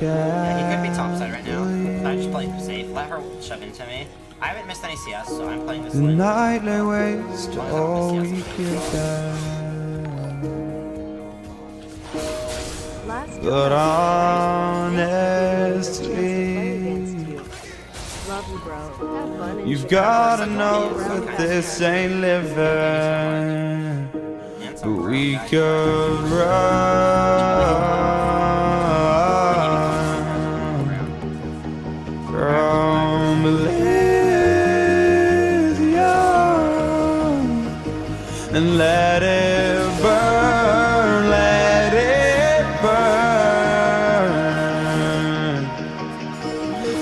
Yeah, he could be topside right now. I just playing him safe. Let her shove into me. I haven't missed any CS, so I'm playing this lane. The nightly waste all we could have. But honestly, you've gotta know that this ain't living. But we could run. And let it burn, let it burn.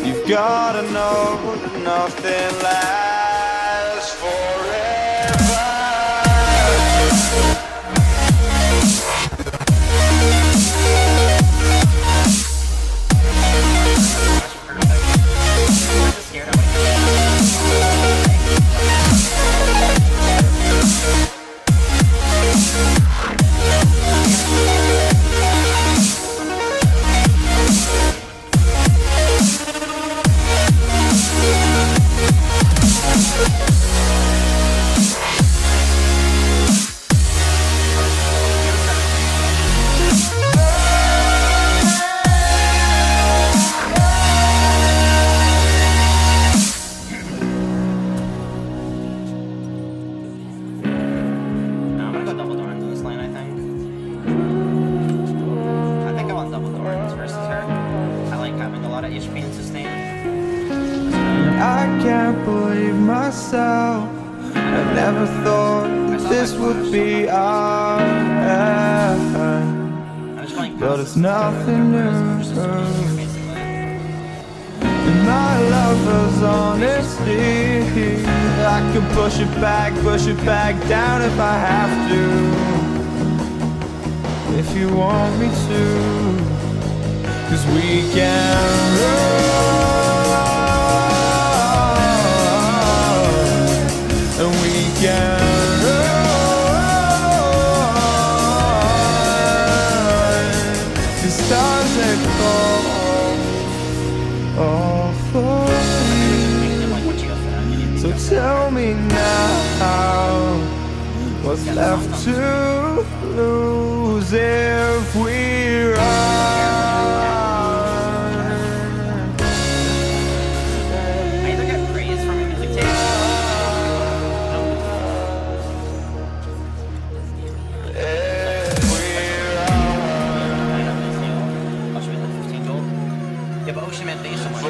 You've gotta know nothing lasts forever. I never thought this would be our end, but it's nothing new. And my lover's honesty, I can push it back down if I have to, if you want me to, 'cause we can run. Tell me now, what's left to lose if we run? I either get praise from a music tape. Yeah, but Ocean Man based on what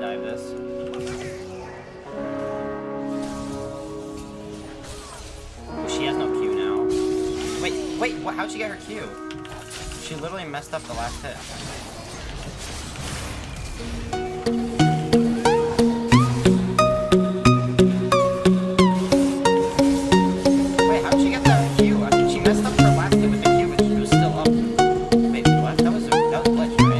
dive this. Ooh, she has no Q now. Wait, what, how'd she get her Q? She literally messed up the last hit. Wait, how'd she get that Q? I mean, she messed up her last hit with the Q, but she was still up. Wait, what? That was a glitch, right?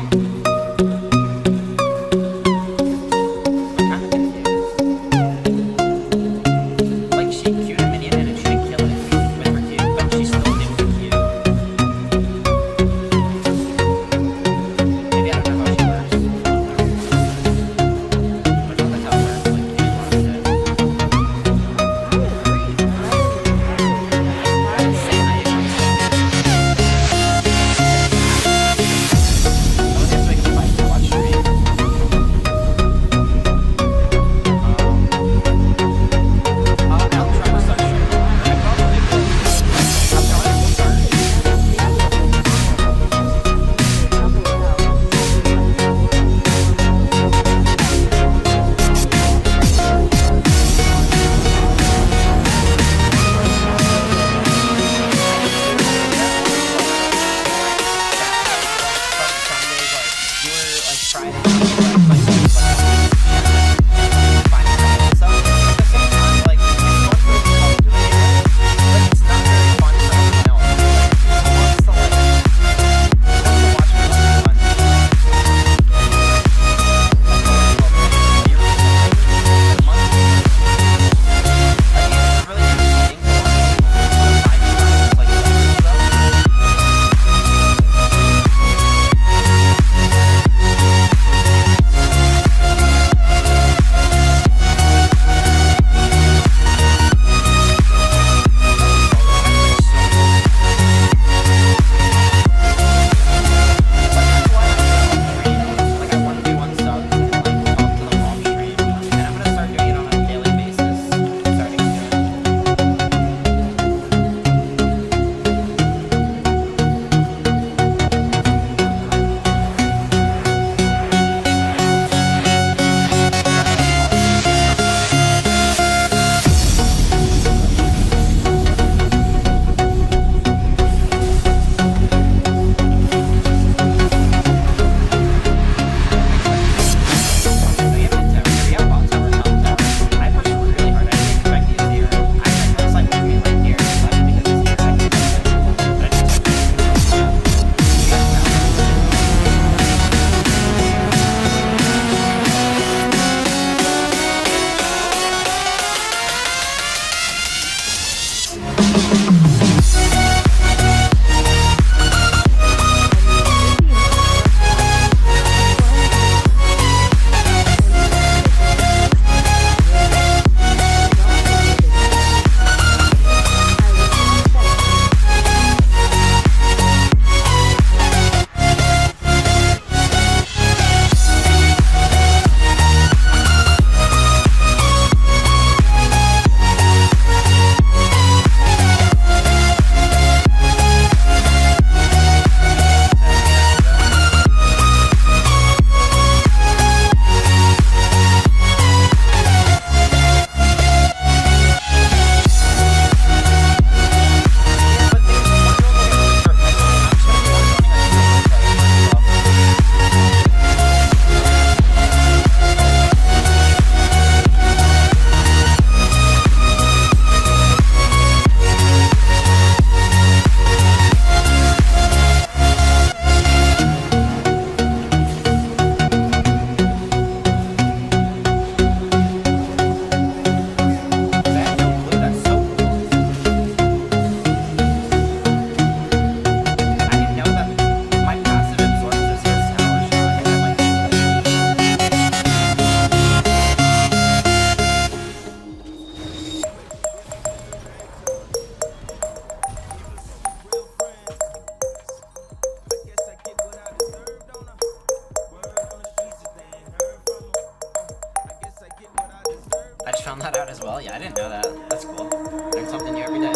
found that out as well? Yeah, I didn't know that. That's cool. Learn something new every day.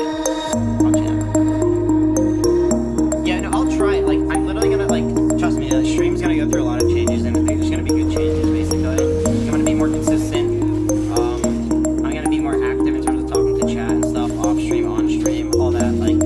Watching it. Yeah, no, I'll try it. Like, I'm literally gonna, like, trust me, the stream's gonna go through a lot of changes, and they're just gonna be good changes, basically. I'm gonna be more consistent. I'm gonna be more active in terms of talking to chat and stuff, off stream, on stream, all that, like.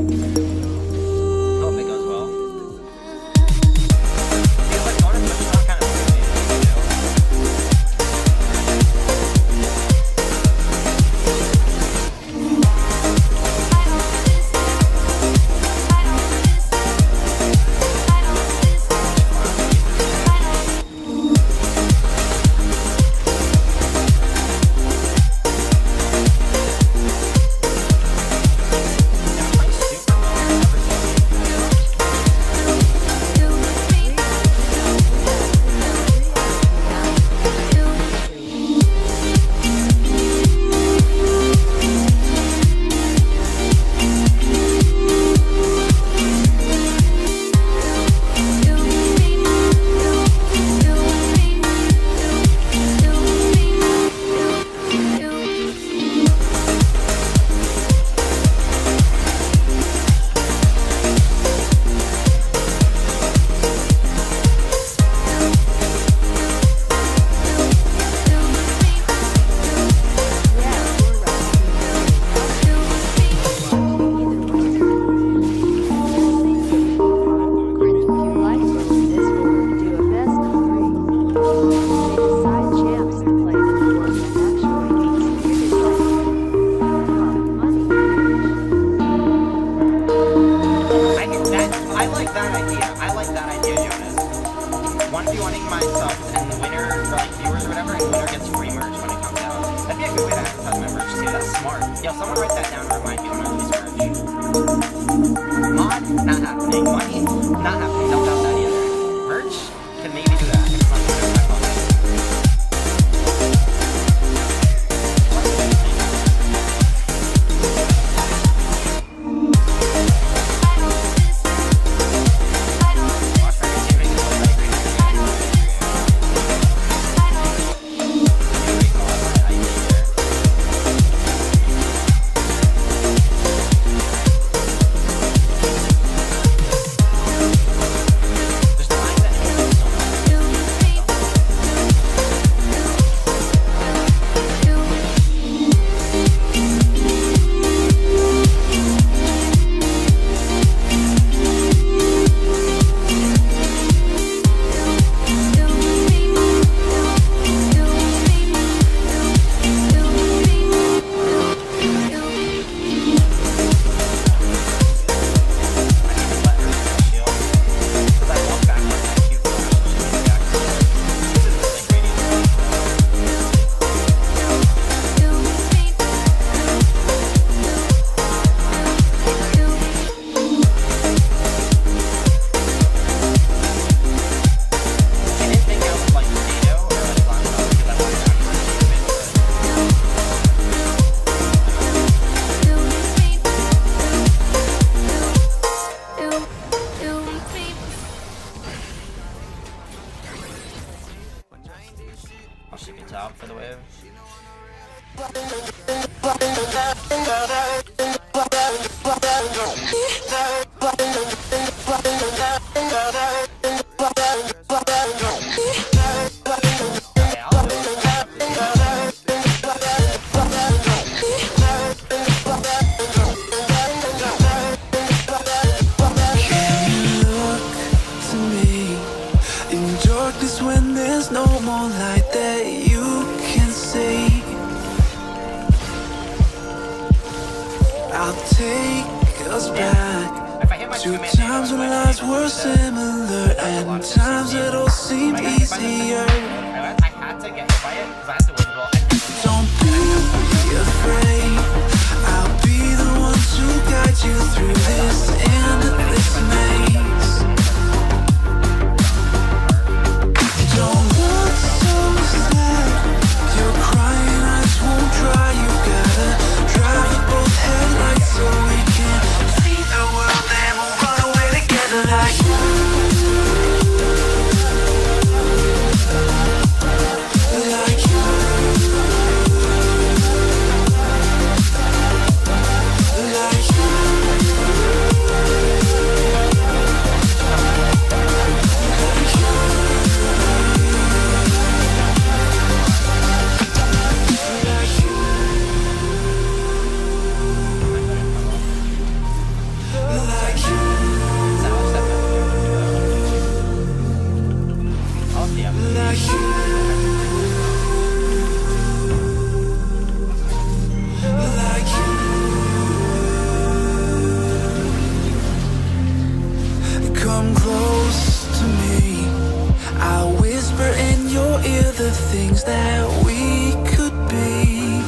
things that we could be.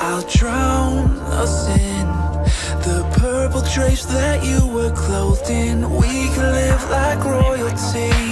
I'll drown us in the purple drapes that you were clothed in. We can live like royalty.